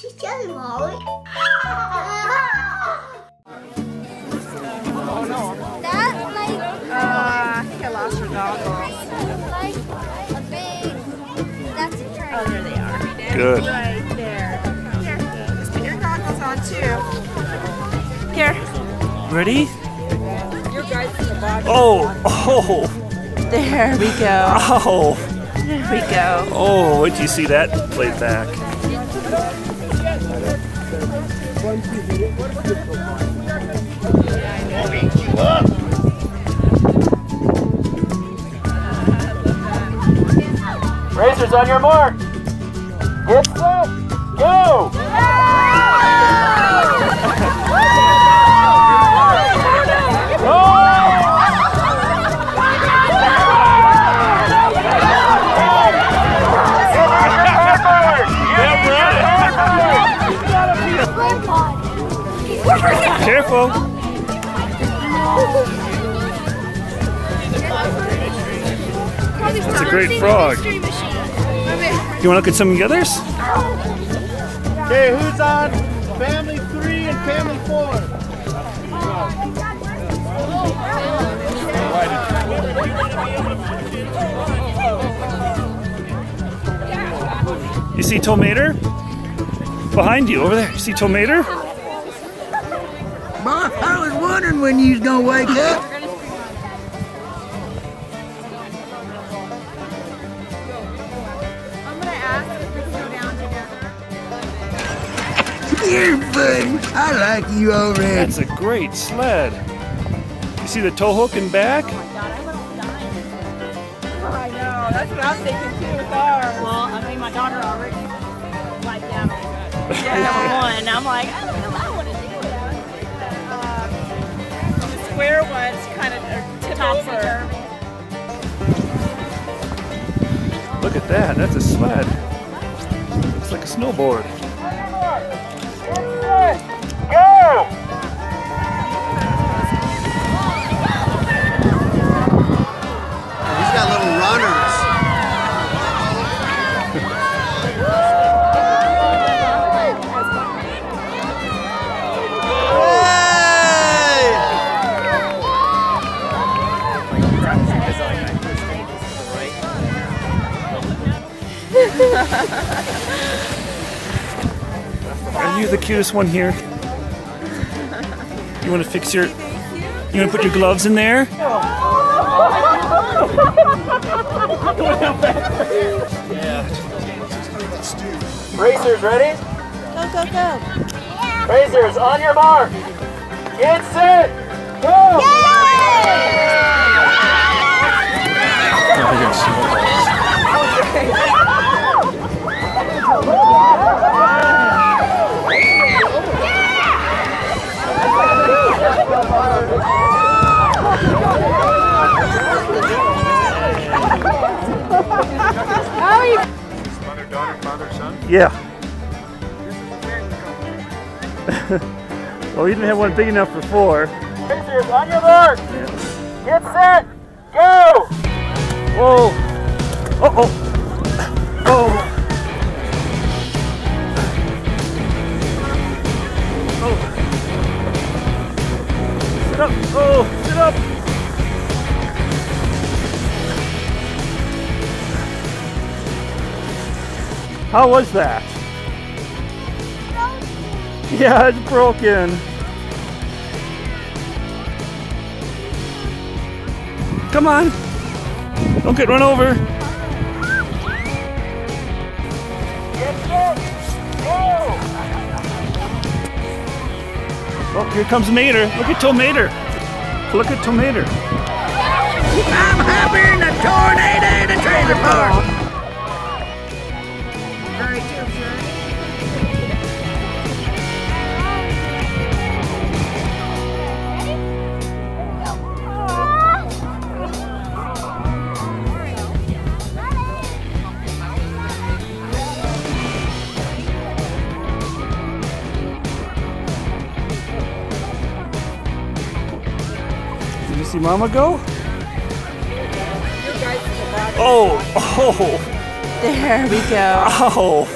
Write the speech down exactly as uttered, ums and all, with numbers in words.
She's telling Molly. Oh no. That's like... Uh, I think I lost her doggo. Like a big... That's a turtle. Oh, there they are. Good. Right there. Here. Just put your goggles on too. Here. Ready? Your guys in the bottom. Oh! Oh! There we go. Oh! There we go. Oh, wait till you see that plate back. Racers, on your mark. Get set. Go! Go! Careful! That's a great frog. Do you want to look at some of the others? Okay, who's on family three and family four? You see Tow Mater? Behind you, over there. You see Tow Mater? Mom, I was wondering when you was gonna wake up. I'm gonna ask if we can go down together. You're funny. I like you already. That's a great sled. You see the tow hook in back? Oh my god, I'm gonna die. I know. That's what I was thinking too with ours. Well, I mean, my daughter already wiped out. Yeah, one. I'm like, I don't know. Square ones kind of tip over. Look at that, that's a sled. It's like a snowboard. Go! He's got little runners. Are you the cutest one here? You want to fix your... You want to put your gloves in there? Racers, ready? Go, go, go. Racers, on your mark. Get set. Go. Yay! Mother, daughter, father, son? Yeah. Well, we didn't have one big enough for four. Racers, on your mark! Yeah. Get set! Go! Whoa! Uh oh! Oh! Sit up! Oh, sit up! How was that? Broken. Yeah, it's broken. Come on! Don't get run over. Oh, here comes Mater. Look at Tow Mater. Look at Tow Mater. I'm hopping a tornado in a trailer park. Very see Mama go? Oh, oh! There we go. Oh!